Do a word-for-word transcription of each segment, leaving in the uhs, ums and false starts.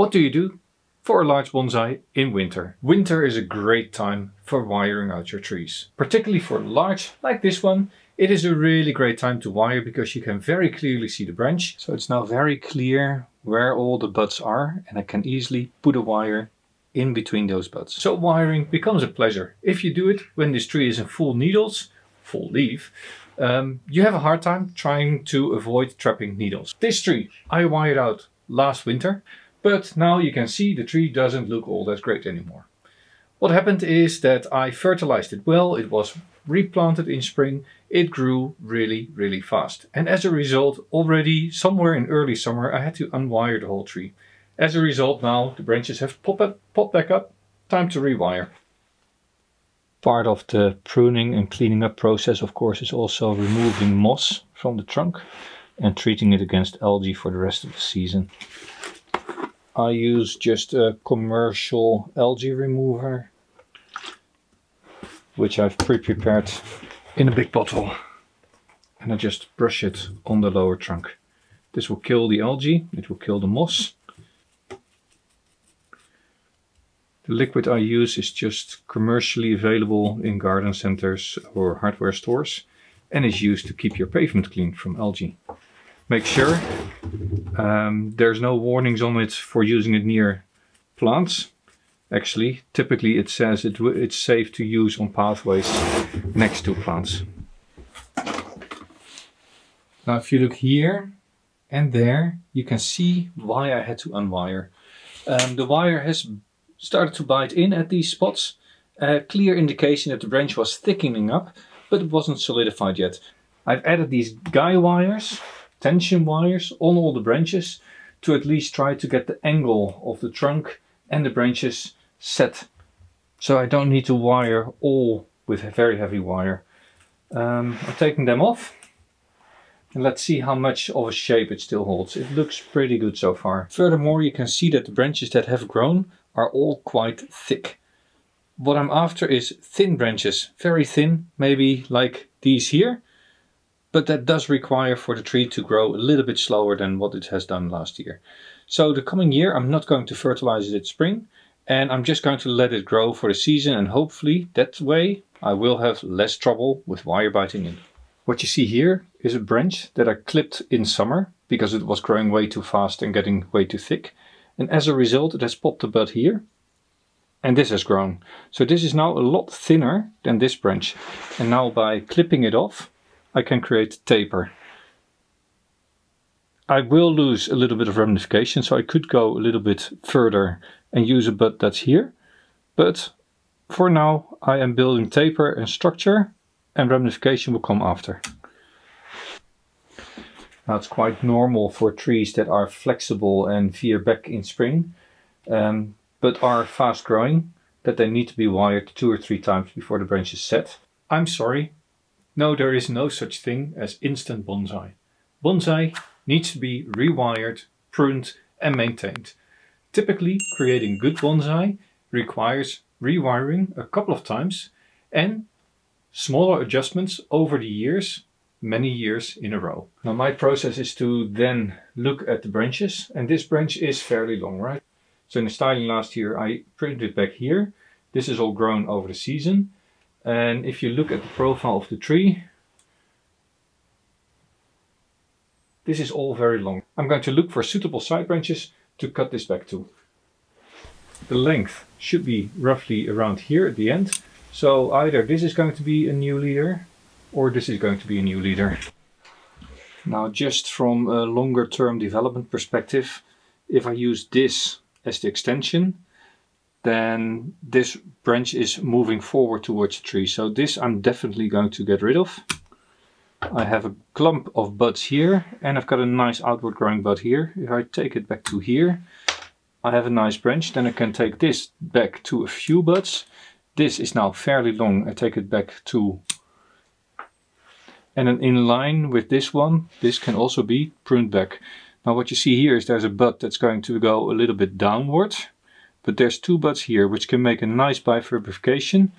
What do you do for a large bonsai in winter? Winter is a great time for wiring out your trees. Particularly for larch like this one, it is a really great time to wire because you can very clearly see the branch. So it's now very clear where all the buds are and I can easily put a wire in between those buds. So wiring becomes a pleasure. If you do it when this tree is in full needles, full leaf, um, you have a hard time trying to avoid trapping needles. This tree I wired out last winter, but now you can see the tree doesn't look all that great anymore. What happened is that I fertilized it well, it was replanted in spring, it grew really, really fast. And as a result, already somewhere in early summer, I had to unwire the whole tree. As a result now, the branches have popped up, popped back up, time to rewire. Part of the pruning and cleaning up process, of course, is also removing moss from the trunk and treating it against algae for the rest of the season. I use just a commercial algae remover, which I've pre-prepared in a big bottle. And I just brush it on the lower trunk. This will kill the algae, it will kill the moss. The liquid I use is just commercially available in garden centers or hardware stores and is used to keep your pavement clean from algae. Make sure um, there's no warnings on it for using it near plants. Actually, typically it says it w it's safe to use on pathways next to plants. Now if you look here and there, you can see why I had to unwire. Um, the wire has started to bite in at these spots. A clear indication that the branch was thickening up, but it wasn't solidified yet. I've added these guy wires, tension wires, on all the branches to at least try to get the angle of the trunk and the branches set. So I don't need to wire all with a very heavy wire. Um, I'm taking them off and let's see how much of a shape it still holds. It looks pretty good so far. Furthermore, you can see that the branches that have grown are all quite thick. What I'm after is thin branches, very thin, maybe like these here. But that does require for the tree to grow a little bit slower than what it has done last year. So the coming year I'm not going to fertilize it in spring and I'm just going to let it grow for the season and hopefully that way I will have less trouble with wire biting in. What you see here is a branch that I clipped in summer because it was growing way too fast and getting way too thick. And as a result it has popped a bud here and this has grown. So this is now a lot thinner than this branch. And now by clipping it off I can create taper. I will lose a little bit of ramification, so I could go a little bit further and use a bud that's here. But for now I am building taper and structure and ramification will come after. Now it's quite normal for trees that are flexible and veer back in spring, um, but are fast growing, that they need to be wired two or three times before the branch is set. I'm sorry. No, there is no such thing as instant bonsai. Bonsai needs to be rewired, pruned and maintained. Typically, creating good bonsai requires rewiring a couple of times and smaller adjustments over the years, many years in a row. Now my process is to then look at the branches and this branch is fairly long, right? So in the styling last year I printed it back here. This is all grown over the season. And if you look at the profile of the tree, this is all very long. I'm going to look for suitable side branches to cut this back to. The length should be roughly around here at the end. So either this is going to be a new leader or this is going to be a new leader. Now just from a longer term development perspective, if I use this as the extension, then this branch is moving forward towards the tree. So this I'm definitely going to get rid of. I have a clump of buds here and I've got a nice outward growing bud here. If I take it back to here, I have a nice branch. Then I can take this back to a few buds. This is now fairly long. I take it back to, and then in line with this one, this can also be pruned back. Now what you see here is there's a bud that's going to go a little bit downward. But there's two buds here which can make a nice bifurcation,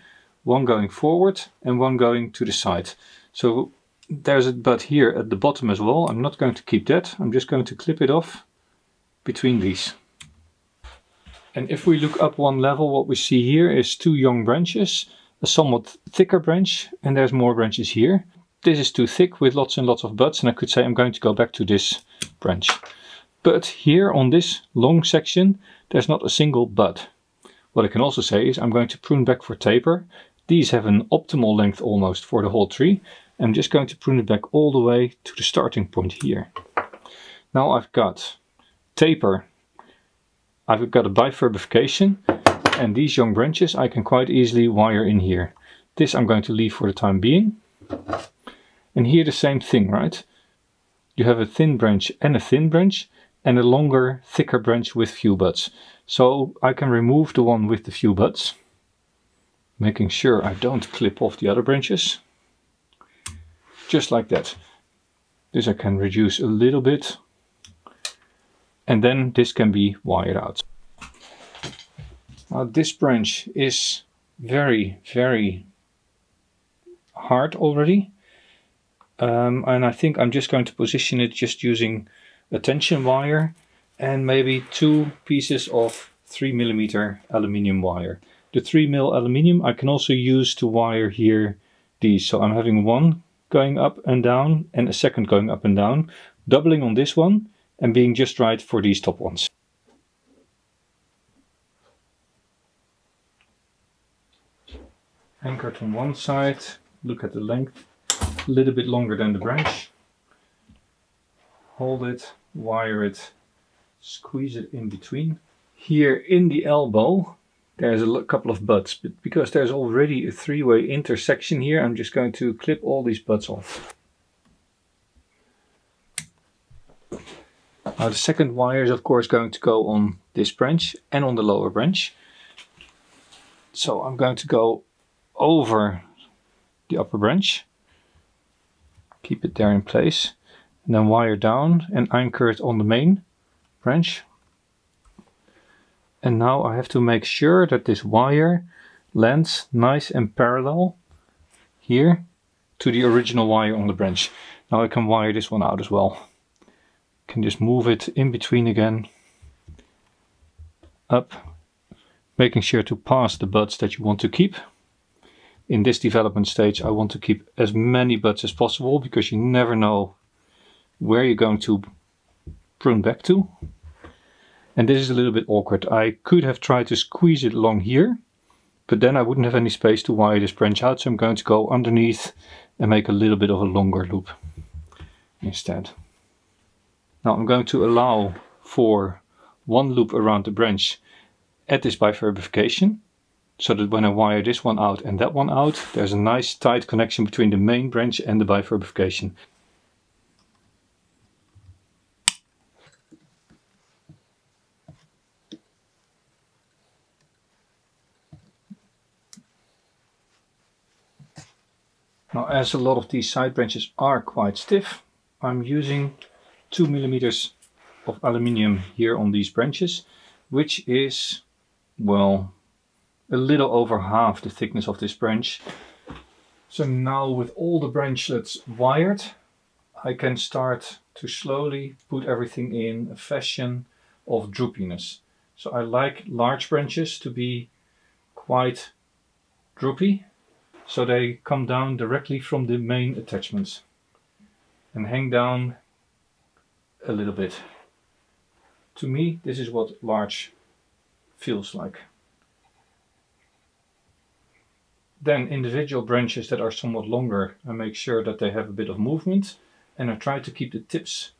one going forward and one going to the side. So there's a bud here at the bottom as well. I'm not going to keep that, I'm just going to clip it off between these. And if we look up one level, what we see here is two young branches, a somewhat thicker branch, and there's more branches here. This is too thick with lots and lots of buds, and I could say I'm going to go back to this branch. But here on this long section, there's not a single bud. What I can also say is I'm going to prune back for taper. These have an optimal length almost for the whole tree. I'm just going to prune it back all the way to the starting point here. Now I've got taper, I've got a bifurcation, and these young branches I can quite easily wire in here. This I'm going to leave for the time being. And here the same thing, right? You have a thin branch and a thin branch, and a longer, thicker branch with few buds. So I can remove the one with the few buds, making sure I don't clip off the other branches. Just like that. This I can reduce a little bit, and then this can be wired out. Now this branch is very, very hard already. Um, and I think I'm just going to position it just using a tension wire and maybe two pieces of three millimeter aluminium wire. The three mil aluminium I can also use to wire here these. So I'm having one going up and down and a second going up and down, doubling on this one and being just right for these top ones. Anchored on one side, look at the length, a little bit longer than the branch. Hold it, wire it, squeeze it in between. Here in the elbow there's a couple of buds, but because there's already a three-way intersection here, I'm just going to clip all these buds off. Now the second wire is of course going to go on this branch and on the lower branch. So I'm going to go over the upper branch, keep it there in place, and then wire down and anchor it on the main branch. And now I have to make sure that this wire lands nice and parallel here to the original wire on the branch. Now I can wire this one out as well. Can just move it in between again, up, making sure to pass the buds that you want to keep. In this development stage I want to keep as many buds as possible, because you never know where you're going to prune back to. And this is a little bit awkward. I could have tried to squeeze it along here, but then I wouldn't have any space to wire this branch out, so I'm going to go underneath and make a little bit of a longer loop instead. Now I'm going to allow for one loop around the branch at this bifurcation, so that when I wire this one out and that one out, there's a nice tight connection between the main branch and the bifurcation. Now, as a lot of these side branches are quite stiff, I'm using two millimeters of aluminium here on these branches, which is, well, a little over half the thickness of this branch. So now with all the branchlets wired, I can start to slowly put everything in a fashion of droopiness. So I like large branches to be quite droopy. So they come down directly from the main attachments and hang down a little bit. To me, this is what larch feels like. Then individual branches that are somewhat longer, I make sure that they have a bit of movement, and I try to keep the tips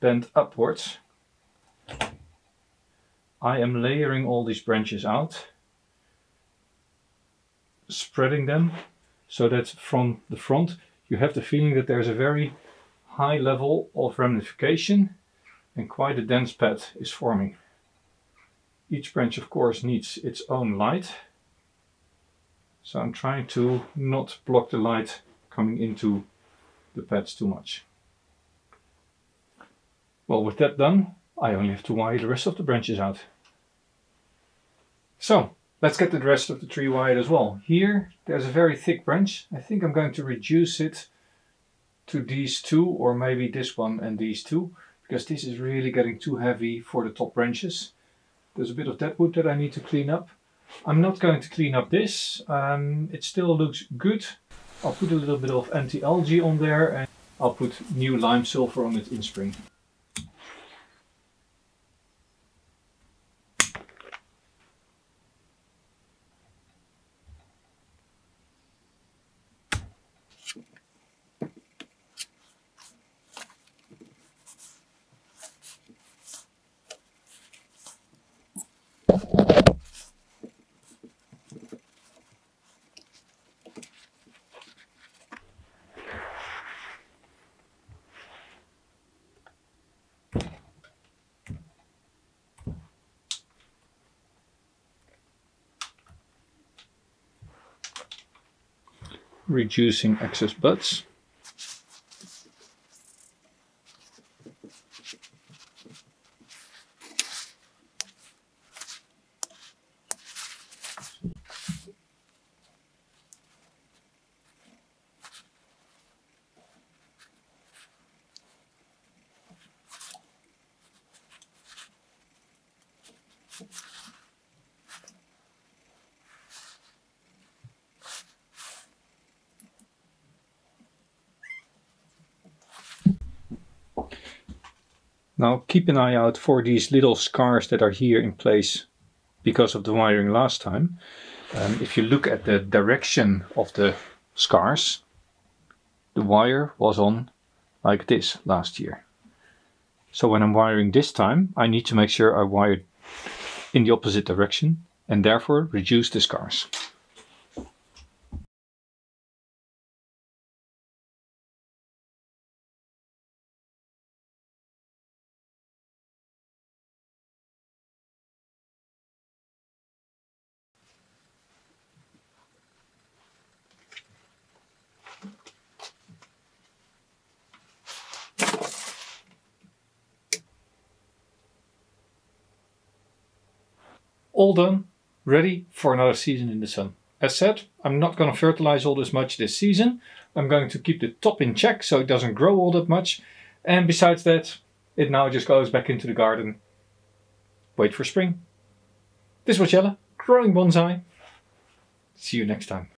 bent upwards. I am layering all these branches out, spreading them, so that from the front you have the feeling that there's a very high level of ramification and quite a dense pad is forming. Each branch of course needs its own light, so I'm trying to not block the light coming into the pads too much. Well, with that done, I only have to wire the rest of the branches out. So let's get the rest of the tree wired as well. Here there's a very thick branch. I think I'm going to reduce it to these two, or maybe this one and these two, because this is really getting too heavy for the top branches. There's a bit of dead wood that I need to clean up. I'm not going to clean up this. Um, it still looks good. I'll put a little bit of anti-algae on there and I'll put new lime sulfur on it in spring. Reducing excess buds. Now keep an eye out for these little scars that are here in place because of the wiring last time. Um, if you look at the direction of the scars, the wire was on like this last year. So when I'm wiring this time, I need to make sure I wire in the opposite direction and therefore reduce the scars. All done, ready for another season in the sun. As said, I'm not going to fertilize all this much this season. I'm going to keep the top in check so it doesn't grow all that much. And besides that, it now just goes back into the garden. Wait for spring. This was Jelle, growing bonsai. See you next time.